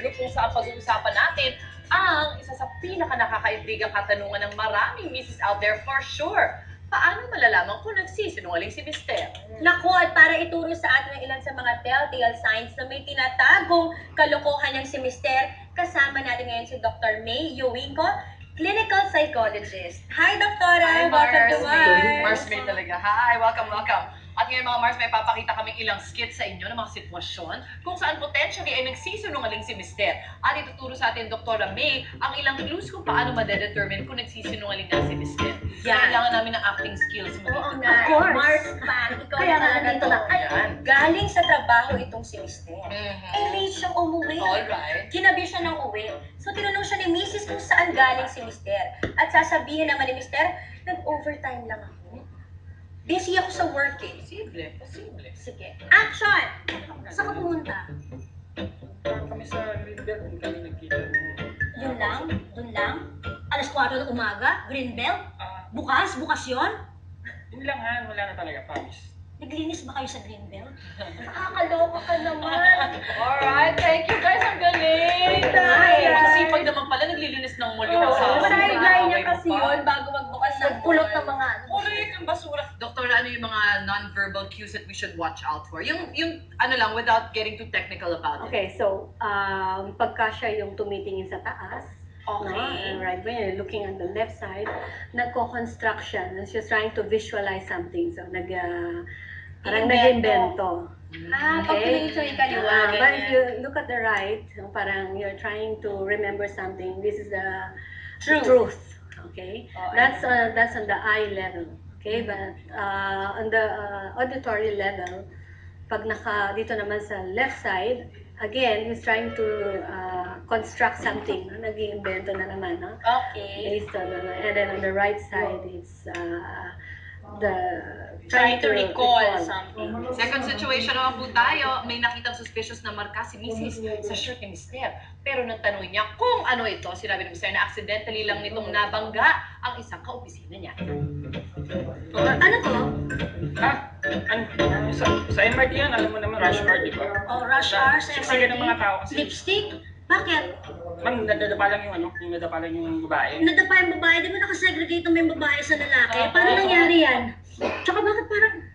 rin po sa pag-uusapan natin ang isa sa pinaka-nakakaibigang katanungan ng maraming misis out there for sure. Paano malalaman kung nagsisinungaling si Mister? Naku, at para ituro sa atin ang ilan sa mga telltale signs na may tinatagong kalokohan ng si Mister, kasama natin ngayon si Dr. Mae Yoingco, clinical psychologist. Hi, Doctora! Hi, welcome to MARS! MARS May talaga. Hi! Welcome, welcome! At ngayon mga Mars, may papakita kaming ilang skits sa inyo ng mga sitwasyon kung saan potentially ay nagsisinungaling si Mister. At ituturo sa atin, Dr. Mae, ang ilang clues kung paano madedetermine kung nagsisinungaling na si Mister. Yeah. Kailangan namin ng acting skills mo. Oo nga, Mars fan, ikaw na talaga. Galing sa trabaho itong si Mister. Eh, late siyang umuwi. Alright. Ginabi siya ng uwi. So, tinanong siya ni Mrs. kung saan galing si Mister. At sasabihin naman ni Mister, nag-overtime lang ako. Busy ako sa work eh. Posible, posible. Sige. Action! Saan ka pumunta? Parang kami sa Greenbelt, hindi kami nagkita. Yun lang? Dun lang? Alas 4 ng umaga? Greenbelt? Bukas? Bukas yun? Yun lang ha, wala na talaga, promise. Naglinis ba kayo sa Greenbelt? Nakakaloka ka naman! Alright, thank you guys, ang galing! Ay, ang sipag naman pala, naglilinis ng muli. Sideline niya kasi yun bago magbukas ng pulot ng mga ano. Ang basura. Doktor, ano yung mga non-verbal cues that we should watch out for? Yung ano lang, without getting too technical about it. Okay, so, pagka siya yung tumitingin sa taas, okay. Right, when you're looking on the left side, nagko-construct siya. She's trying to visualize something. So, parang nag-invento. Okay? But if you look at the right, parang you're trying to remember something. This is the truth. Okay? That's on the eye level. Okay, but on the auditory level, pag dito naman sa left side, again, he's trying to construct something. Nag-iimbento na naman. No? Okay. And then on the right side, it's trying to recall something. Second situation naman po tayo, may nakitang suspicious na marka si Mrs. sa shirt ni Mister. Pero nang tanong niya kung ano ito, sinabi ni Mister na accidentally lang nitong nabangga ang isang kaopisina niya. Ano to? Sa MRT yan, alam mo naman, rush hour, di ba? Rush hour sa MRT. Sige ng mga tao kasi. Lipstick? Bakit? Ma'am, nadapa lang yung babae. Nadapa yung babae? Di ba nakasegregate mo yung babae sa lalaki? Paano nangyari yan? Tsaka bakit gano'n?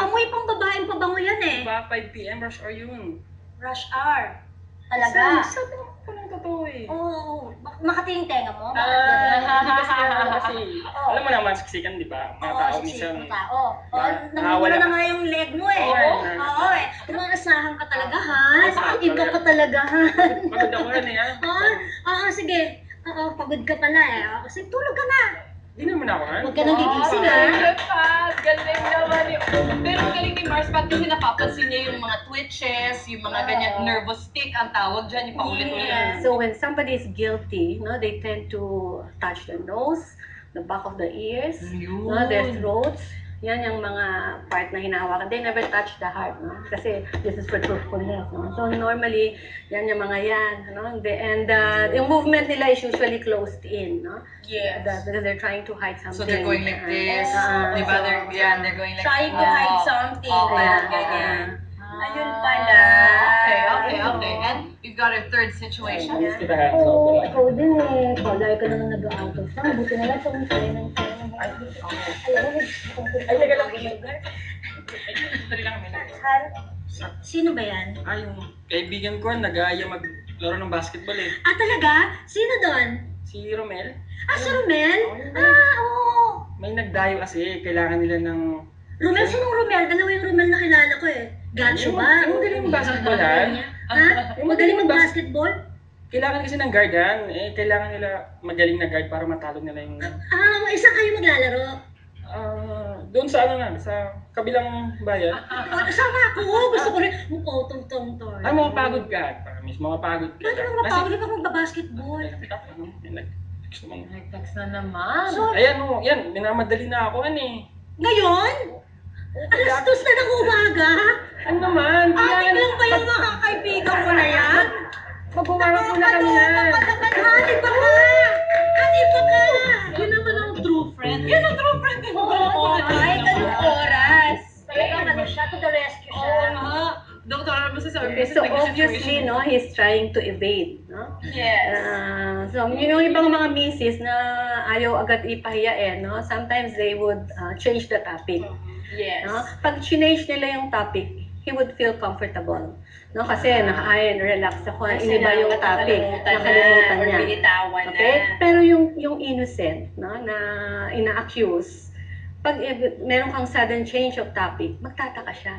Amoy pang babaeng pabango yan eh. Diba? 5 PM, rush hour yun. Rush hour? Talaga? Sabi mo ko lang totoo eh. Oo. Makating tenga mo? Kasi, alam mo naman, siksikan, di ba? Mga tao, minsan. Nangungula na nga yung leg mo eh. Oo eh. Tumangasahan ka talaga ha? Iba ka talaga ha? Pagod ako na yan. Oo, sige. Oo, pagod ka pala eh. Sige, tulog ka na. Hindi naman ako ha? Huwag ka nang gigising ha? Galing naman yun. Pero galing ni Mars, bakit kasi napapansin niya yung mga twitches, yung mga ganyan, nervous tick, ang tawag dyan, yung paulit-ulit. So when somebody is guilty, they tend to touch their nose, the back of the ears, their throats. Yan yung mga part na hinahawakan. They never touch the heart, no? Kasi this is for truthfulness, no? So normally, yan yung mga yan, no? And yung movement nila is usually closed in, no? Yes. Because they're trying to hide something. So they're going like this, diba? They're going like this. Trying to hide something. Ayun pala. Okay. And you've got a third situation. Oo, ikaw din eh. Palay ka naman nag-out of town. Buti na lang sa kung sa'yo ng sa'yo. Ay, nagalang kaibigan. Sino ba yan? Ay, yung kaibigan ko, nag-aaya maglaro ng basketball eh. Ah, talaga? Sino doon? Si Romel. Ah, si Romel? Oo. May nagdayo kasi, kailangan nila ng... Romel? Sinong Romel? Dalawa yung Romel na kilala ko eh. Gancho ba? Ang magaling mag-basketball ha? Magaling mag-basketball? Kailangan kasi ng guard yan. Eh, kailangan nila magaling na guard para matalo nila yung... Isa kayo maglalaro? Doon sa ano nga, sa kabilang bayan. Sama ako! Gusto ko rin. Mukha tong-tong-tong. Ay, mapagod ka. Paramis, mapagod ka. Bakit nang mapagod ka magbabasketball? Nag-text na naman. Ayan o, yan. Minamadali na ako, ani. Ngayon? Alas 2 na ng umaga? Ano naman? Ating lang ba yung mga kaibigan mo na yan? Pag-umarap mo na kami yan. Hali pa ka! Yun naman ang true friend. Yun ang true friend din. Oo, ay, ganun oras. Talagang ano siya, to the rescue siya. Oo, Dr. purposes of business. So like obviously, no, he's trying to evade, no? Yes. So yung ibang mga misis na ayaw agad ipahiyain, no? Sometimes they would change the topic. Yes. No? Pag change nila yung topic, he would feel comfortable. No, kasi naka-iron, relax ako, iniba yung topic, nakalimutan niya. Okay? Na. Pero yung innocent, no, na ina-accuse, pag meron kang sudden change of topic, magtataka siya.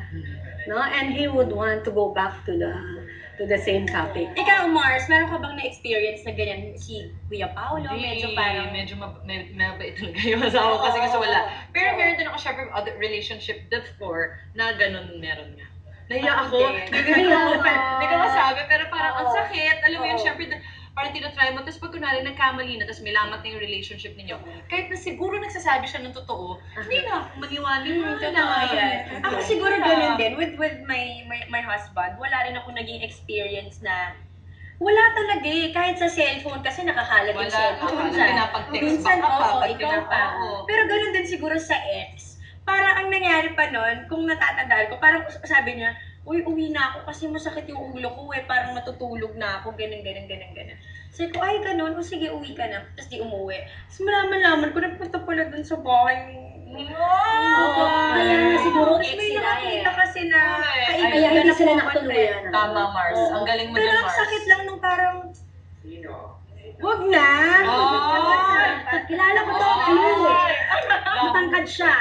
No? And he would want to go back to the same topic. Ikaw, Mars, meron ka bang na-experience na ganyan si Kuya Paolo? Medyo parang... Medyo mabait talaga yung asawa kasi kasi wala. Pero meron din ako siya from other relationship before na ganun meron nga. Naiyak ako, hindi ko masabi, pero parang ang sakit, alam mo yun, syempre, parang tinatry mo, tapos pag kunwari nagkamali na, tapos may lamat na yung relationship ninyo, kahit na siguro nagsasabi siya ng totoo, hindi na ako maniwala mo, kailangan. Ako siguro ganun din, with my husband, wala rin ako naging experience na, wala talaga eh, kahit sa cellphone, kasi nakakalat yung cellphone. Minsan, oo, ikaw pa. Pero ganun din siguro sa ex. Parang ang nangyari pa nun, kung natatandaan ko, parang sabi niya, uy, uwi na ako kasi masakit yung ulo ko eh, parang matutulog na ako, ganun. Sabi ko, ay ganun, o sige, uwi ka na, tapos di umuwi. Tapos malaman ko, nagpunta pala dun sa bahay. Oo! Kaya siguro, may nakakita kasi na kaya hindi sila nakatuluyan. Tama, Mars. Ang galing mo din, Mars. Pero ang sakit lang nung parang, wag na! Kilala ko to, matangkad siya.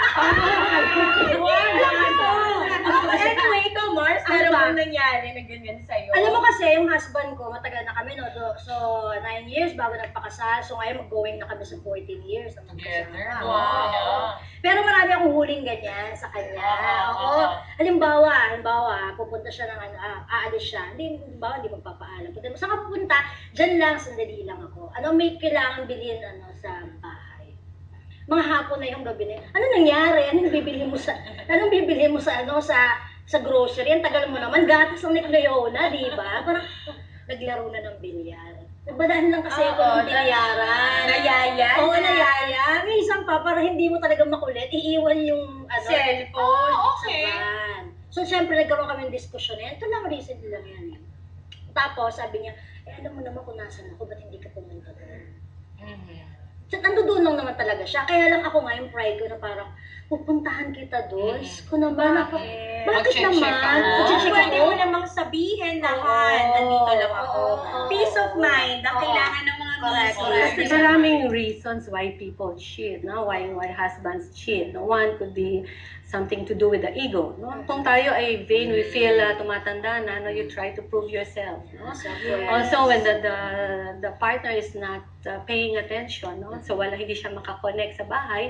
Anyway, ikaw, Mars, meron mong nangyari na ganyan sa'yo. Alam mo kasi, yung husband ko, matagal na kami, no? So, 9 years bago nagpakasal. So, ngayon, mag-going na kami sa 14 years. Together. Wow. Pero marami akong huling ganyan sa kanya. Oo. Halimbawa, pupunta siya ng, aalis siya. Hindi magpapaalam. Saan ka pupunta? Diyan lang, sandali lang ako. Ano, may kailangan bilhin, sa bahay. Mga hapon na yung gabi na, ano nangyari? Anong bibili mo sa grocery? Ang tagal mo naman, gatas ng Nicleona, di ba? Parang naglaro na ng bilyar. Nagbadaan lang kasi ako ng bilyaran. Nayaya. Oo, nayaya. Minsan pa, para hindi mo talaga makulit, iiwan yung cellphone. Oh, okay. So, syempre, nagkaroon kami ng diskusyon na yan. Ito lang, recent lang yan. Tapos, sabi niya, alam mo naman kung nasan ako, ba't hindi ka pumunta doon? So, nandoon lang naman talaga siya. Kaya lang ako nga yung pride ko na parang, pupuntahan kita doon. Kung naman ako, bakit naman? Pwede mo namang sabihin lahat. Nandito lang ako. Peace of mind. Ang kailangan ng mga misis. Maraming reasons why people cheat. Why husbands cheat. One could be something to do with the ego. Kung tayo ay vain, we feel tumatanda na, you try to prove yourself. Also, when the partner is not paying attention, so hindi siya makakonect sa bahay,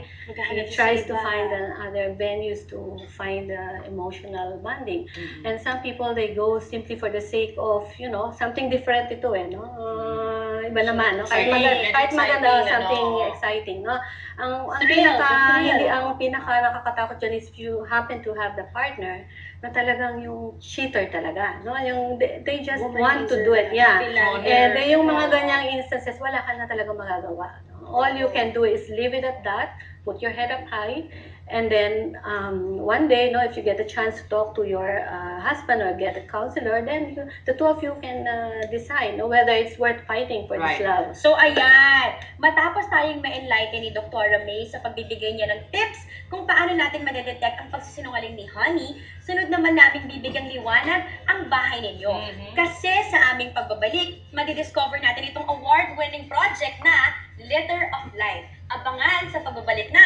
he tries to find other venues to find emotional bonding. And some people, they go simply for the sake of, something different ito eh, no? Iba naman, no? Kahit maganda, something exciting, no? Ang pinaka nakakatakot dyan is if you happen to have the partner na talagang yung cheater talaga, no? They just want to do it, yeah. And yung mga ganyang instances, wala ka na talaga magagawa. All you can do is leave it at that, put your head up high, and then one day, if you get a chance to talk to your husband or get a counselor, then the two of you can decide whether it's worth fighting for this love. So, ayan! Matapos tayong ma-enlighten ni Dr. Mae sa pagbibigay niya ng tips kung paano natin madedetect ang pagsisinungaling ni Honey, sunod naman namin bibigyang liwanag ang bahay ninyo. Kasi sa aming pagbabalik, madidiscover natin itong award-winning project na Litter of Life. Abangan sa pagbabalik na